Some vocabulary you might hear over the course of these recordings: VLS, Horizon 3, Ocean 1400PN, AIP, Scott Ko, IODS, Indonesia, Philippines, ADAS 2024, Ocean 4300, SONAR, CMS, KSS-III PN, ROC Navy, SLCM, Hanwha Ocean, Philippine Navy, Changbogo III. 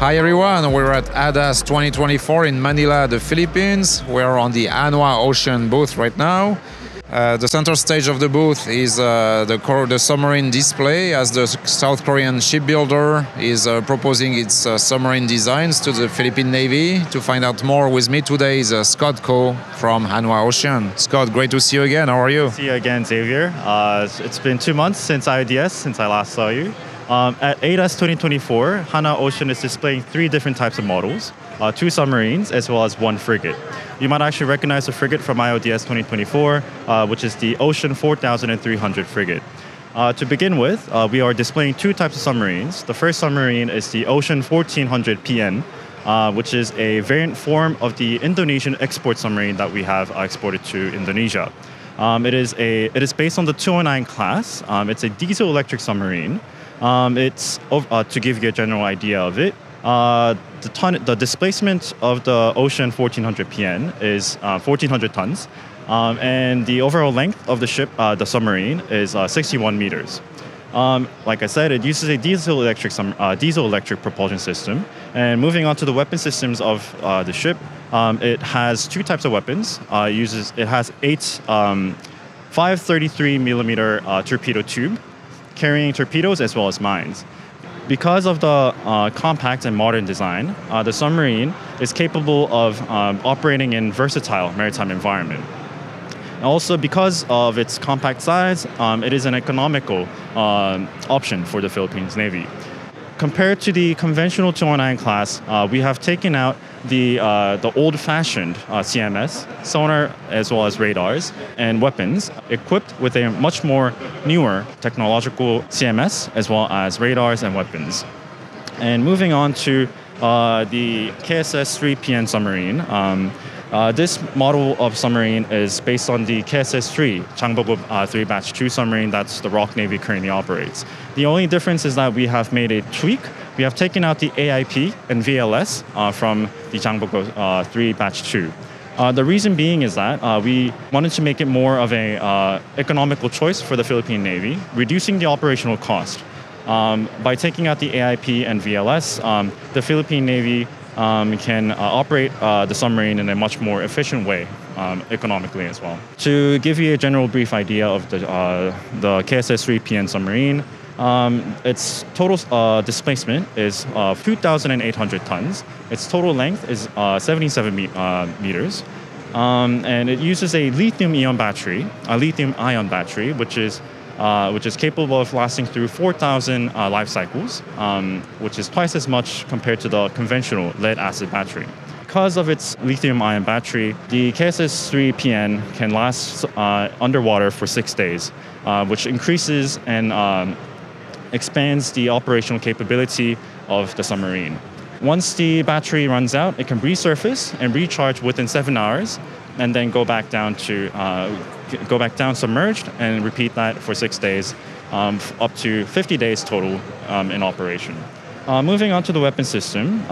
Hi everyone, we're at ADAS 2024 in Manila, the Philippines. We're on the Hanwha Ocean booth right now. The center stage of the booth is the submarine display, as the South Korean shipbuilder is proposing its submarine designs to the Philippine Navy. To find out more with me today is Scott Ko from Hanwha Ocean. Scott, great to see you again. How are you? See you again, Xavier. It's been 2 months since IODS, since I last saw you. At ADAS 2024, Hanwha Ocean is displaying 3 different types of models, 2 submarines as well as 1 frigate. You might actually recognize the frigate from IODS 2024, which is the Ocean 4300 frigate. To begin with, we are displaying 2 types of submarines. The first submarine is the Ocean 1400PN, which is a variant form of the Indonesian export submarine that we have exported to Indonesia. It is based on the 209 class. It's a diesel-electric submarine. To give you a general idea of it, the displacement of the Ocean 1400PN is 1400 tons, and the overall length of the ship, the submarine, is 61 meters. Like I said, it uses a diesel-electric propulsion system. And moving on to the weapon systems of the ship, it has 2 types of weapons. It has 533mm torpedo tube, carrying torpedoes as well as mines. Because of the compact and modern design, the submarine is capable of operating in versatile maritime environment. Also, because of its compact size, it is an economical option for the Philippines Navy. Compared to the conventional 209 class, we have taken out the old-fashioned CMS, sonar as well as radars and weapons, equipped with a much more newer technological CMS as well as radars and weapons. And moving on to the KSS-III PN submarine, this model of submarine is based on the KSS-III, Changbogo III Batch 2 submarine that's the ROC Navy currently operates. The only difference is that we have made a tweak. We have taken out the AIP and VLS from the Changbogo III Batch 2. The reason being is that we wanted to make it more of an economical choice for the Philippine Navy, reducing the operational cost. By taking out the AIP and VLS, the Philippine Navy can operate the submarine in a much more efficient way, economically as well. To give you a general brief idea of the KSS-III PN submarine, its total displacement is 2,800 tons. Its total length is 77 meters. And it uses a lithium-ion battery, which is capable of lasting through 4,000 life cycles, which is twice as much compared to the conventional lead-acid battery. Because of its lithium-ion battery, the KSS-III PN can last underwater for 6 days, which increases and expands the operational capability of the submarine. Once the battery runs out, it can resurface and recharge within 7 hours, and then go back down submerged and repeat that for 6 days, up to 50 days total in operation. Moving on to the weapon system,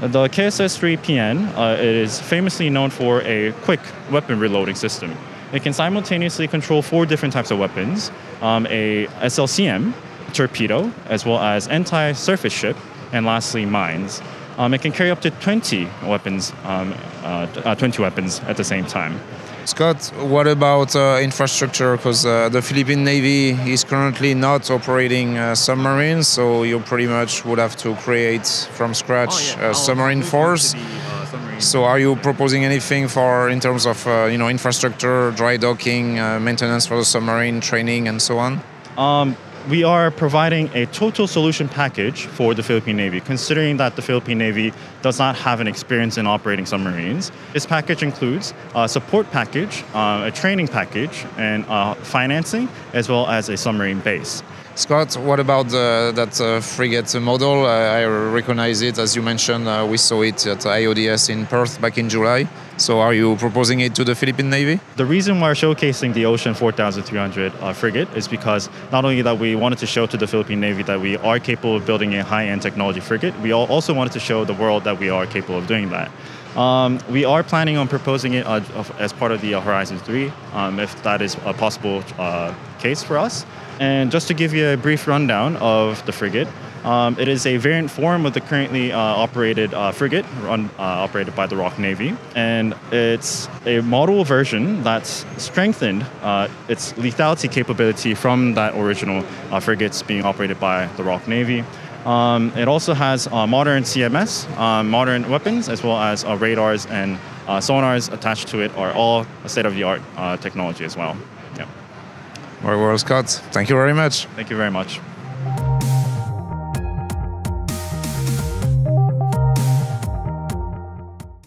the KSS-III PN is famously known for a quick weapon reloading system. It can simultaneously control 4 different types of weapons, a SLCM, torpedo, as well as anti-surface ship, and lastly mines. It can carry up to 20 weapons at the same time. Scott, what about infrastructure? Because the Philippine Navy is currently not operating submarines, so you pretty much would have to create from scratch a submarine force. So are you proposing anything in terms of infrastructure, dry docking, maintenance for the submarine, training, and so on? We are providing a total solution package for the Philippine Navy, considering that the Philippine Navy does not have an experience in operating submarines. This package includes a support package, a training package, and financing, as well as a submarine base. Scott, what about that frigate model? I recognize it, as you mentioned, we saw it at IODS in Perth back in July. So are you proposing it to the Philippine Navy? The reason we're showcasing the Ocean 4300 frigate is because not only that we wanted to show to the Philippine Navy that we are capable of building a high-end technology frigate, we also wanted to show the world that we are capable of doing that. We are planning on proposing it as part of the Horizon 3, if that is a possible case for us. And just to give you a brief rundown of the frigate, It is a variant form of the currently operated frigate operated by the ROC Navy, and it's a model version that's strengthened its lethality capability from that original frigates being operated by the ROC Navy. It also has modern CMS, modern weapons, as well as radars and sonars attached to it are all state-of-the-art technology as well. Yeah. Very well, Scott. Thank you very much. Thank you very much.